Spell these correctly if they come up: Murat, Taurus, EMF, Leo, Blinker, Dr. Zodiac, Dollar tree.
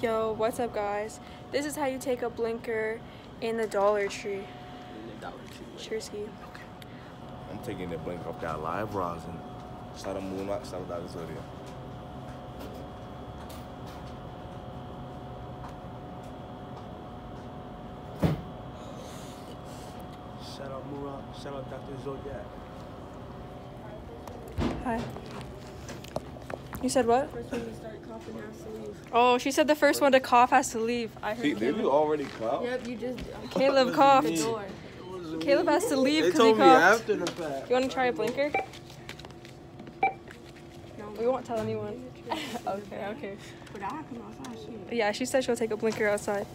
Yo, what's up guys? This is how you take a blinker in the Dollar Tree. Cheersy. Okay. I'm taking the blinker off that live rosin. Shout out Murat, shout out Dr. Zodiac. Shout out Murat, shout out Dr. Zodiac. Hi. You said what? First one to start coughing has to leave. Oh, she said the first one to cough has to leave. I heard. See, did you already cough? Yep, you just. Caleb coughed. Caleb has to leave because he coughed. They told me after the fact. You want to try a blinker? No, we won't tell anyone. Okay, okay. But I can outside. Yeah, she said she'll take a blinker outside.